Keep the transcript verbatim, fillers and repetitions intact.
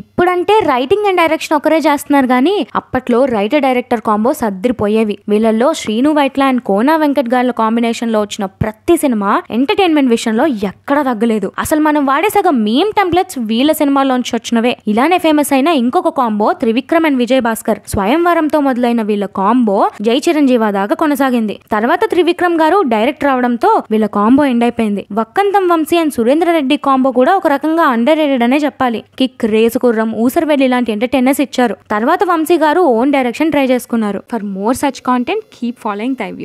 ఇప్పుడంటే writing and direction ఒకరే చేస్తున్నారు కానీ అప్పట్లో రైటర్ డైరెక్టర్ కాంబోస్ అద్దరిపోయేవి. వీళ్ళల్లో శ్రీను వైట్ల అండ్ కోనా వెంకట్ గార్ల కాంబినేషన్ లో వచ్చిన ప్రతి సినిమా ఎంటర్టైన్మెంట్ విషయంలో ఎక్కడా తగ్గలేదు. అసలు మనం వాడే సగం మీమ్ టెంప్లెట్స్ వీళ్ళ సినిమాలోంచి వచ్చినవే. ఇలానే ఫేమస్ అయిన ఇంకొక కాంబో త్రివిక్రమ్ అండ్ విజయ్ భాస్కర్. స్వయంవరంతో మొదలైన వీళ్ళ కాంబో జై చిరంజీవ దాకా కొనసాగింది. తర్వాత త్రివిక్రమ్ గారు డైరెక్టర్ అవడంతో వీళ్ళ కాంబో ఎండ్ అయిపోయింది. వక్కంతం వంశీ అండ్ సురేంద్ర రెడ్డి కాంబో కూడా ఒక రకంగా అండర్ రేటెడ్ అనే చెప్పాలి. కిక్ రేసు గుర్రం ఊసర్వెల్లి ఇలాంటి ఎంటర్టైనర్స్ ఇచ్చారు. తర్వాత Vamsi garu own direction try చేసుకున్నారు. For more such content keep following thy view.